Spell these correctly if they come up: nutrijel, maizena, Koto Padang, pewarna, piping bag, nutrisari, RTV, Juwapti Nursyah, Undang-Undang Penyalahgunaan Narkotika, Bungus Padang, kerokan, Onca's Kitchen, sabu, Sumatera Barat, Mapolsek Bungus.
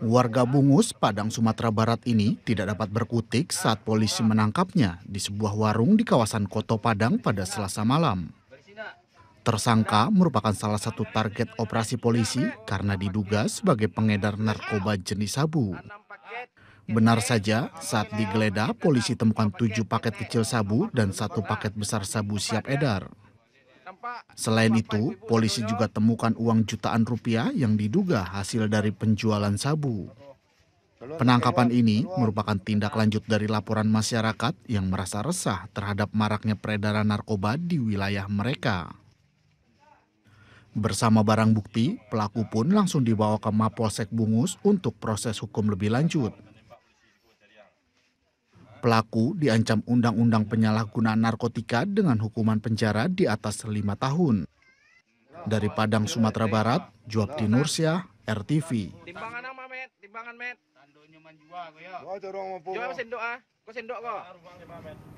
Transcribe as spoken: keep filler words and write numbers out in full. Warga Bungus Padang, Sumatera Barat ini tidak dapat berkutik saat polisi menangkapnya di sebuah warung di kawasan Koto Padang pada Selasa malam. Tersangka merupakan salah satu target operasi polisi karena diduga sebagai pengedar narkoba jenis sabu. Benar saja, saat digeledah polisi temukan tujuh paket kecil sabu dan satu paket besar sabu siap edar. Selain itu, polisi juga temukan uang jutaan rupiah yang diduga hasil dari penjualan sabu. Penangkapan ini merupakan tindak lanjut dari laporan masyarakat yang merasa resah terhadap maraknya peredaran narkoba di wilayah mereka. Bersama barang bukti, pelaku pun langsung dibawa ke Mapolsek Bungus untuk proses hukum lebih lanjut. Pelaku diancam Undang-Undang Penyalahgunaan Narkotika dengan hukuman penjara di atas lima tahun. Dari Padang, Sumatera Barat, Juwapti Nursyah, R T V. Timbangan nang, Mamet, timbangan, Met. Tandonyo manjua koyo. Doa dorong opo. Yo sendok ah, kok sendok kok.